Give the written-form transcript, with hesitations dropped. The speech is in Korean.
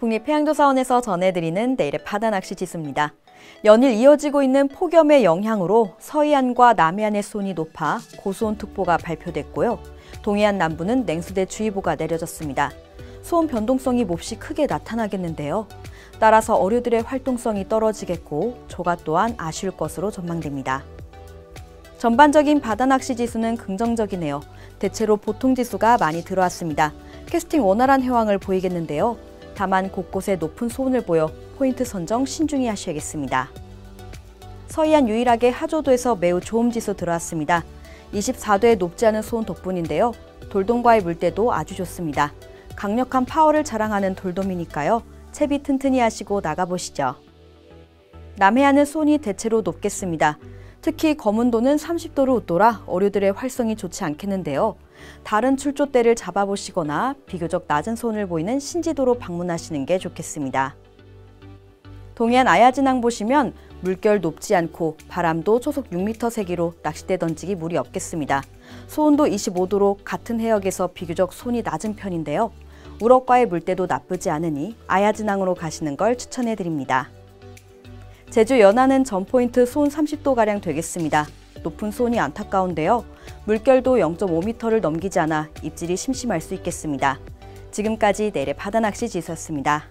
국립해양조사원에서 전해드리는 내일의 바다 낚시 지수입니다. 연일 이어지고 있는 폭염의 영향으로 서해안과 남해안의 수온이 높아 고수온특보가 발표됐고요. 동해안 남부는 냉수대 주의보가 내려졌습니다. 수온 변동성이 몹시 크게 나타나겠는데요. 따라서 어류들의 활동성이 떨어지겠고 조가 또한 아쉬울 것으로 전망됩니다. 전반적인 바다 낚시 지수는 긍정적이네요. 대체로 보통 지수가 많이 들어왔습니다. 캐스팅 원활한 해왕을 보이겠는데요. 다만 곳곳에 높은 소운을 보여 포인트 선정 신중히 하셔야겠습니다. 서해안 유일하게 하조도에서 매우 좋음 지수 들어왔습니다. 24도에 높지 않은 소운 덕분인데요. 돌돔과의 물때도 아주 좋습니다. 강력한 파워를 자랑하는 돌돔이니까요. 채비 튼튼히 하시고 나가보시죠. 남해안은 소운이 대체로 높겠습니다. 특히 거문도는 30도를 웃돌아 어류들의 활성이 좋지 않겠는데요. 다른 출조대를 잡아보시거나 비교적 낮은 소운을 보이는 신지도로 방문하시는 게 좋겠습니다. 동해안 아야진항 보시면 물결 높지 않고 바람도 초속 6m 세기로 낚싯대 던지기 무리 없겠습니다. 소운도 25도로 같은 해역에서 비교적 소운이 낮은 편인데요. 우럭과의 물때도 나쁘지 않으니 아야진항으로 가시는 걸 추천해드립니다. 제주 연안은 전포인트 수온 30도가량 되겠습니다. 높은 수온이 안타까운데요. 물결도 0.5m를 넘기지 않아 입질이 심심할 수 있겠습니다. 지금까지 내일의 바다 낚시 지수였습니다.